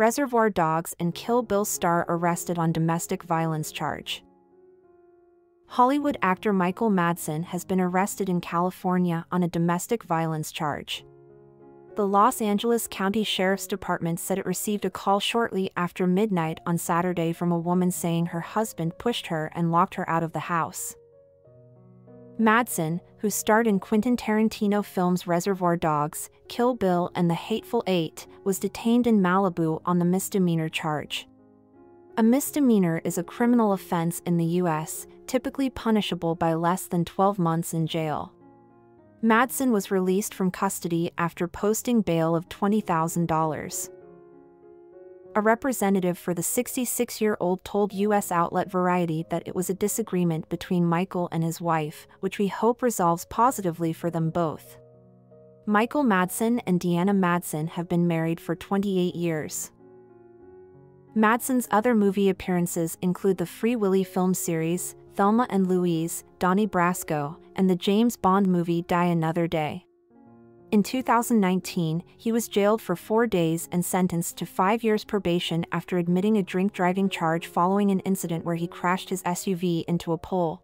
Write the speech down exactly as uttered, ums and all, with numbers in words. Reservoir Dogs and Kill Bill star arrested on domestic violence charge. Hollywood actor Michael Madsen has been arrested in California on a domestic violence charge. The Los Angeles County Sheriff's Department said it received a call shortly after midnight on Saturday from a woman saying her husband pushed her and locked her out of the house. Madsen, who starred in Quentin Tarantino films Reservoir Dogs, Kill Bill and The Hateful Eight, was detained in Malibu on the misdemeanor charge. A misdemeanor is a criminal offense in the U S, typically punishable by less than twelve months in jail. Madsen was released from custody after posting bail of twenty thousand dollars. A representative for the sixty-six-year-old told U S outlet Variety that it was a disagreement between Michael and his wife, which we hope resolves positively for them both. Michael Madsen and Deanna Madsen have been married for twenty-eight years. Madsen's other movie appearances include the Free Willy film series, Thelma and Louise, Donnie Brasco, and the James Bond movie Die Another Day. In two thousand nineteen, he was jailed for four days and sentenced to five years probation after admitting a drink-driving charge following an incident where he crashed his S U V into a pole.